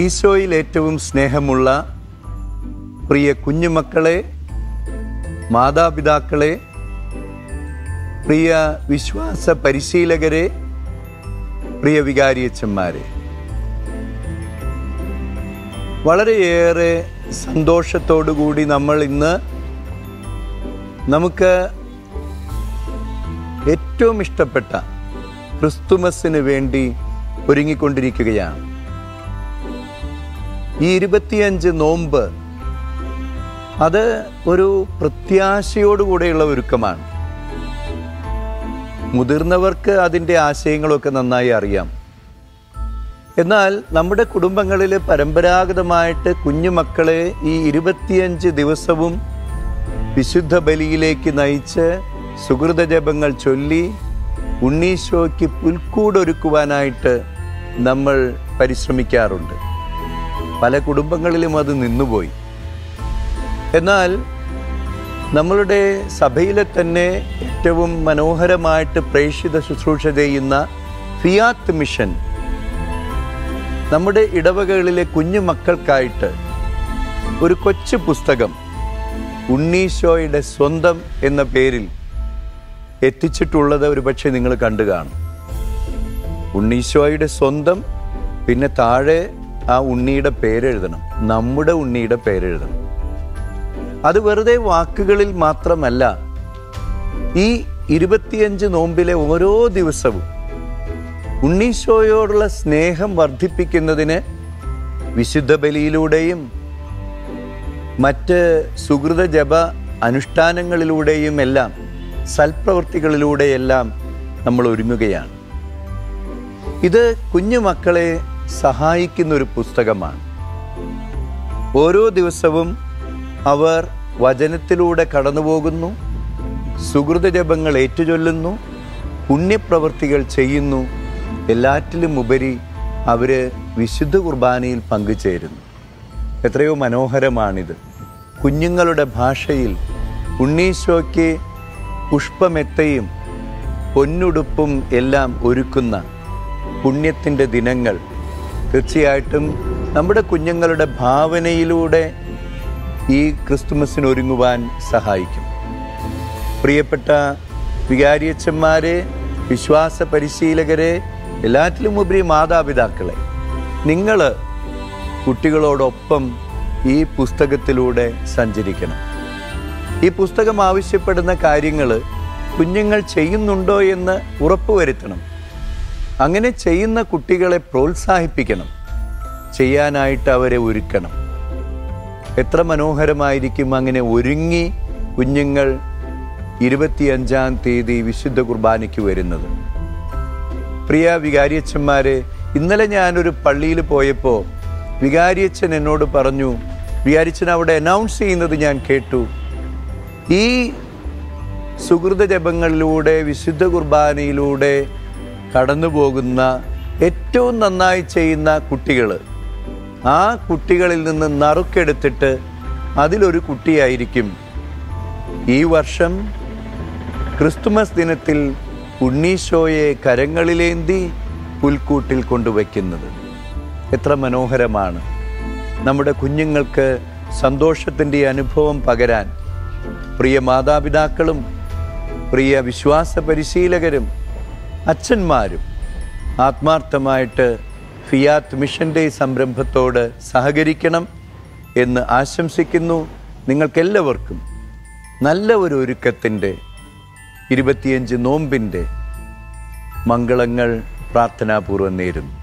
ഈശോയിൽ ഏറ്റവും സ്നേഹമുള്ള പ്രിയ കുഞ്ഞുമക്കളെ, മാതാപിതാക്കളെ, പ്രിയ വിശ്വാസ പരിശീലകരെ, പ്രിയ വികാരിയച്ചന്മാരെ, വളരെയേറെ സന്തോഷത്തോടുകൂടി നമ്മൾ ഇന്ന് നമുക്ക് ഏറ്റവും ഇഷ്ടപ്പെട്ട ക്രിസ്തുമസിന് വേണ്ടി ഒരുങ്ങിക്കൊണ്ടിരിക്കുകയാണ്. ഈ 25 നോമ്പ് അത് ഒരു പ്രത്യാശയോടുകൂടെയുള്ള ഒരുക്കമാണ്. മുതിർന്നവർക്ക് അതിൻ്റെ ആശയങ്ങളൊക്കെ നന്നായി അറിയാം. എന്നാൽ നമ്മുടെ കുടുംബങ്ങളിൽ പരമ്പരാഗതമായിട്ട് കുഞ്ഞുമക്കളെ ഈ 25 ദിവസവും വിശുദ്ധ ബലിയിലേക്ക് നയിച്ച് സുകൃത ജപങ്ങൾ ചൊല്ലി ഉണ്ണീശോയ്ക്ക് പുൽക്കൂടൊരുക്കുവാനായിട്ട് നമ്മൾ പരിശ്രമിക്കാറുണ്ട്. പല കുടുംബങ്ങളിലും അത് നിന്നുപോയി. എന്നാൽ നമ്മളുടെ സഭയിലെ തന്നെ ഏറ്റവും മനോഹരമായിട്ട് പ്രേക്ഷിത ശുശ്രൂഷ ചെയ്യുന്ന ഫിയാറ്റ് മിഷൻ നമ്മുടെ ഇടവകകളിലെ കുഞ്ഞുമക്കൾക്കായിട്ട് ഒരു കൊച്ചു പുസ്തകം ഉണ്ണീശോയുടെ സ്വന്തം എന്ന പേരിൽ എത്തിച്ചിട്ടുള്ളത് ഒരു പക്ഷേ നിങ്ങൾ കണ്ടു കാണും. ഉണ്ണീശോയുടെ സ്വന്തം, പിന്നെ താഴെ ആ ഉണ്ണിയുടെ പേരെഴുതണം, നമ്മുടെ ഉണ്ണിയുടെ പേരെഴുതണം. അത് വെറുതെ വാക്കുകളിൽ മാത്രമല്ല, ഈ 25 നോമ്പിലെ ഓരോ ദിവസവും ഉണ്ണീശോയോടുള്ള സ്നേഹം വർദ്ധിപ്പിക്കുന്നതിന് വിശുദ്ധ ബലിയിലൂടെയും മറ്റ് സുകൃത ജപ അനുഷ്ഠാനങ്ങളിലൂടെയും എല്ലാം സൽപ്രവൃത്തികളിലൂടെയെല്ലാം നമ്മൾ ഒരുങ്ങുകയാണ്. ഇത് കുഞ്ഞുമക്കളെ സഹായിക്കുന്നൊരു പുസ്തകമാണ്. ഓരോ ദിവസവും അവർ വചനത്തിലൂടെ കടന്നുപോകുന്നു, സുകൃത ജപങ്ങൾ ഏറ്റുചൊല്ലുന്നു, പുണ്യപ്രവൃത്തികൾ ചെയ്യുന്നു. എല്ലാറ്റിലും ഉപരി അവർ വിശുദ്ധ കുർബാനയിൽ പങ്കുചേരുന്നു. എത്രയോ മനോഹരമാണിത്. കുഞ്ഞുങ്ങളുടെ ഭാഷയിൽ ഉണ്ണീശോയ്ക്ക് പുഷ്പമെത്തയും പൊന്നുടുപ്പും എല്ലാം ഒരുക്കുന്ന പുണ്യത്തിൻ്റെ ദിനങ്ങൾ തീർച്ചയായിട്ടും നമ്മുടെ കുഞ്ഞുങ്ങളുടെ ഭാവനയിലൂടെ ഈ ക്രിസ്തുമസിനൊരുങ്ങുവാൻ സഹായിക്കും. പ്രിയപ്പെട്ട വികാരിയച്ചന്മാരെ, വിശ്വാസ പരിശീലകരെ, എല്ലാറ്റിലും ഉപരി മാതാപിതാക്കളെ, നിങ്ങൾ കുട്ടികളോടൊപ്പം ഈ പുസ്തകത്തിലൂടെ സഞ്ചരിക്കണം. ഈ പുസ്തകം ആവശ്യപ്പെടുന്ന കാര്യങ്ങൾ കുഞ്ഞുങ്ങൾ ചെയ്യുന്നുണ്ടോ എന്ന് ഉറപ്പുവരുത്തണം. അങ്ങനെ ചെയ്യുന്ന കുട്ടികളെ പ്രോത്സാഹിപ്പിക്കണം, ചെയ്യാനായിട്ട് അവരെ ഒരുക്കണം. എത്ര മനോഹരമായിരിക്കും അങ്ങനെ ഒരുങ്ങി കുഞ്ഞുങ്ങൾ 25-ാം തീയതി വിശുദ്ധ കുർബാനയ്ക്ക് വരുന്നത്. പ്രിയ വികാരിയച്ചന്മാരെ, ഇന്നലെ ഞാനൊരു പള്ളിയിൽ പോയപ്പോൾ വികാരിയച്ചൻ എന്നോട് പറഞ്ഞു, വികാരിയച്ചൻ അവിടെ അനൗൺസ് ചെയ്യുന്നത് ഞാൻ കേട്ടു, ഈ സുകൃത ജപങ്ങളിലൂടെ വിശുദ്ധ കുർബാനയിലൂടെ കടന്നു പോകുന്ന ഏറ്റവും നന്നായി ചെയ്യുന്ന കുട്ടികൾ, ആ കുട്ടികളിൽ നിന്ന് നറുക്കെടുത്തിട്ട് അതിലൊരു കുട്ടിയായിരിക്കും ഈ വർഷം ക്രിസ്തുമസ് ദിനത്തിൽ ഉണ്ണീശോയെ കരങ്ങളിലേന്തി പുൽക്കൂട്ടിൽ കൊണ്ടുവയ്ക്കുന്നത്. എത്ര മനോഹരമാണ്! നമ്മുടെ കുഞ്ഞുങ്ങൾക്ക് സന്തോഷത്തിൻ്റെ അനുഭവം പകരാൻ പ്രിയ മാതാപിതാക്കളും പ്രിയ വിശ്വാസ പരിശീലകരും അച്ഛന്മാരും ആത്മാർത്ഥമായിട്ട് ഫിയാറ്റ് മിഷൻ്റെ സംരംഭത്തോട് സഹകരിക്കണം എന്ന് ആശംസിക്കുന്നു. നിങ്ങൾക്കെല്ലാവർക്കും നല്ല ഒരു ഒരുക്കത്തിൻ്റെ 25 നോമ്പിൻ്റെ മംഗളങ്ങൾ പ്രാർത്ഥനാപൂർവ്വം നേരുന്നു.